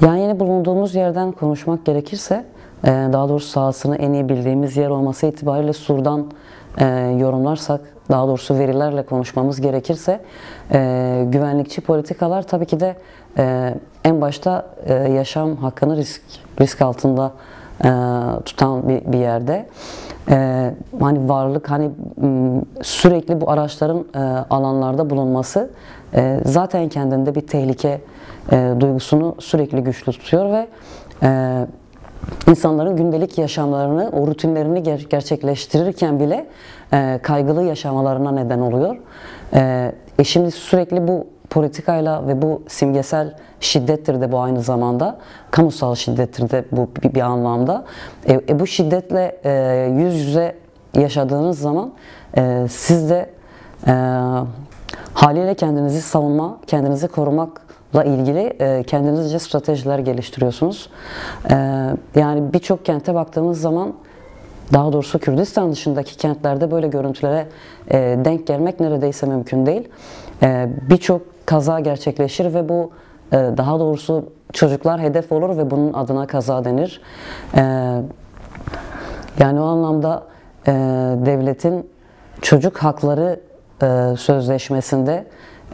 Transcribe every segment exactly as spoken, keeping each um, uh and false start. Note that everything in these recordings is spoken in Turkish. Yan yana bulunduğumuz yerden konuşmak gerekirse, daha doğrusu sahasını en iyi bildiğimiz yer olması itibariyle surdan yorumlarsak, daha doğrusu verilerle konuşmamız gerekirse, güvenlikçi politikalar tabii ki de en başta yaşam hakkını risk risk altında tutan bir yerde. Ee, hani varlık, hani sürekli bu araçların e, alanlarda bulunması e, zaten kendinde bir tehlike e, duygusunu sürekli güçlü tutuyor ve e, insanların gündelik yaşamlarını, o rutinlerini ger gerçekleştirirken bile e, kaygılı yaşamalarına neden oluyor. E, e şimdi sürekli bu politikayla ve bu simgesel şiddettir de bu aynı zamanda, kamusal şiddettir de bu bir, bir anlamda. E, e, bu şiddetle e, yüz yüze yaşadığınız zaman e, siz de e, haliyle kendinizi savunma, kendinizi korumakla ilgili e, kendinizce stratejiler geliştiriyorsunuz. E, yani birçok kente baktığımız zaman, daha doğrusu Kürdistan dışındaki kentlerde böyle görüntülere e, denk gelmek neredeyse mümkün değil. E, Birçok kaza gerçekleşir ve bu e, daha doğrusu çocuklar hedef olur ve bunun adına kaza denir. E, yani o anlamda e, devletin çocuk hakları e, sözleşmesinde,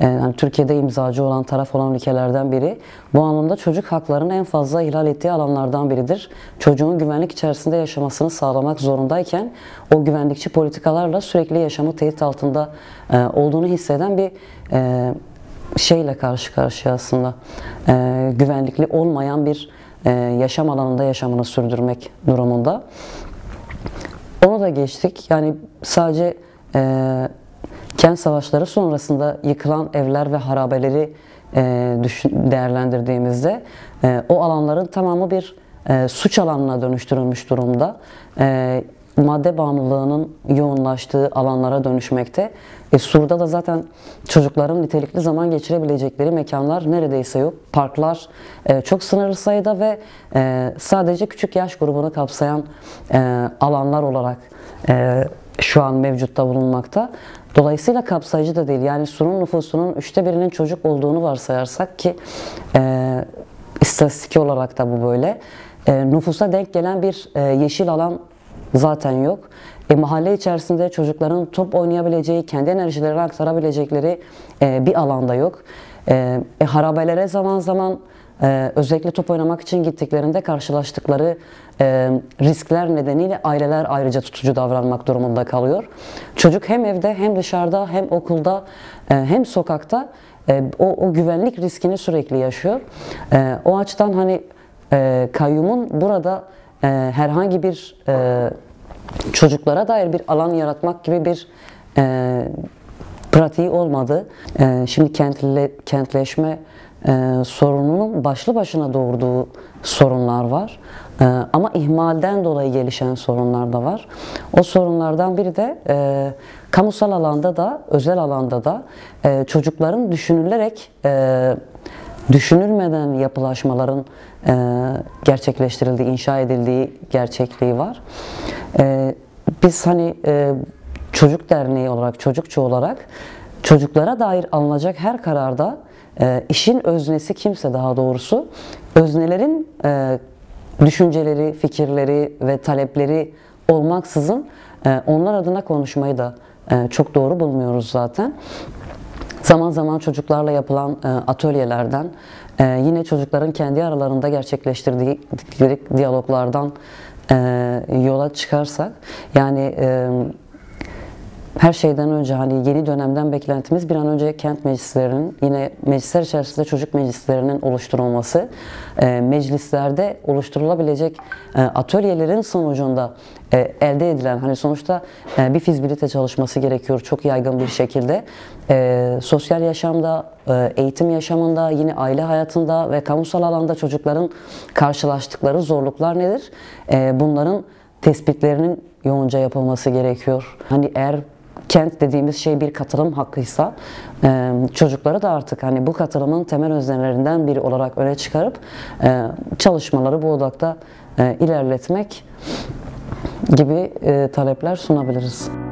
yani Türkiye'de imzacı olan taraf olan ülkelerden biri. Bu anlamda çocuk haklarının en fazla ihlal ettiği alanlardan biridir. Çocuğun güvenlik içerisinde yaşamasını sağlamak zorundayken o güvenlikçi politikalarla sürekli yaşamı tehdit altında e, olduğunu hisseden bir e, şeyle karşı karşıya aslında. E, güvenlikli olmayan bir e, yaşam alanında yaşamını sürdürmek durumunda. Onu da geçtik. Yani sadece e, kent savaşları sonrasında yıkılan evler ve harabeleri değerlendirdiğimizde o alanların tamamı bir suç alanına dönüştürülmüş durumda. Madde bağımlılığının yoğunlaştığı alanlara dönüşmekte. E, Sur'da da zaten çocukların nitelikli zaman geçirebilecekleri mekanlar neredeyse yok. Parklar e, çok sınırlı sayıda ve e, sadece küçük yaş grubunu kapsayan e, alanlar olarak e, şu an mevcutta bulunmakta. Dolayısıyla kapsayıcı da değil. Yani Sur'un nüfusunun üçte birinin çocuk olduğunu varsayarsak ki e, istatistik olarak da bu böyle. E, nüfusa denk gelen bir e, yeşil alan zaten yok. E, mahalle içerisinde çocukların top oynayabileceği, kendi enerjilerini aktarabilecekleri e, bir alanda yok. E, e, harabelere zaman zaman e, özellikle top oynamak için gittiklerinde karşılaştıkları e, riskler nedeniyle aileler ayrıca tutucu davranmak durumunda kalıyor. Çocuk hem evde, hem dışarıda, hem okulda, e, hem sokakta e, o, o güvenlik riskini sürekli yaşıyor. E, o açıdan hani e, kayyumun burada herhangi bir e, çocuklara dair bir alan yaratmak gibi bir e, pratiği olmadı. E, şimdi kentle, kentleşme e, sorununun başlı başına doğurduğu sorunlar var. E, ama ihmalden dolayı gelişen sorunlar da var. O sorunlardan biri de e, kamusal alanda da, özel alanda da e, çocukların düşünülerek e, düşünülmeden yapılaşmaların e, gerçekleştirildiği, inşa edildiği gerçekliği var. E, biz hani e, çocuk derneği olarak, çocukçu olarak çocuklara dair alınacak her kararda e, işin öznesi kimse, daha doğrusu öznelerin e, düşünceleri, fikirleri ve talepleri olmaksızın e, onlar adına konuşmayı da e, çok doğru bulmuyoruz zaten. Zaman zaman çocuklarla yapılan atölyelerden, yine çocukların kendi aralarında gerçekleştirdikleri diyaloglardan yola çıkarsak, yani her şeyden önce hani yeni dönemden beklentimiz bir an önce kent meclislerinin, yine meclisler içerisinde çocuk meclislerinin oluşturulması, meclislerde oluşturulabilecek atölyelerin sonucunda elde edilen, hani sonuçta bir fizibilite çalışması gerekiyor çok yaygın bir şekilde. Sosyal yaşamda, eğitim yaşamında, yine aile hayatında ve kamusal alanda çocukların karşılaştıkları zorluklar nedir? Bunların tespitlerinin yoğunca yapılması gerekiyor. Hani eğer kent dediğimiz şey bir katılım hakkıysa, çocukları da artık hani bu katılımın temel öznelerinden biri olarak öne çıkarıp çalışmaları bu odakta ilerletmek gibi talepler sunabiliriz.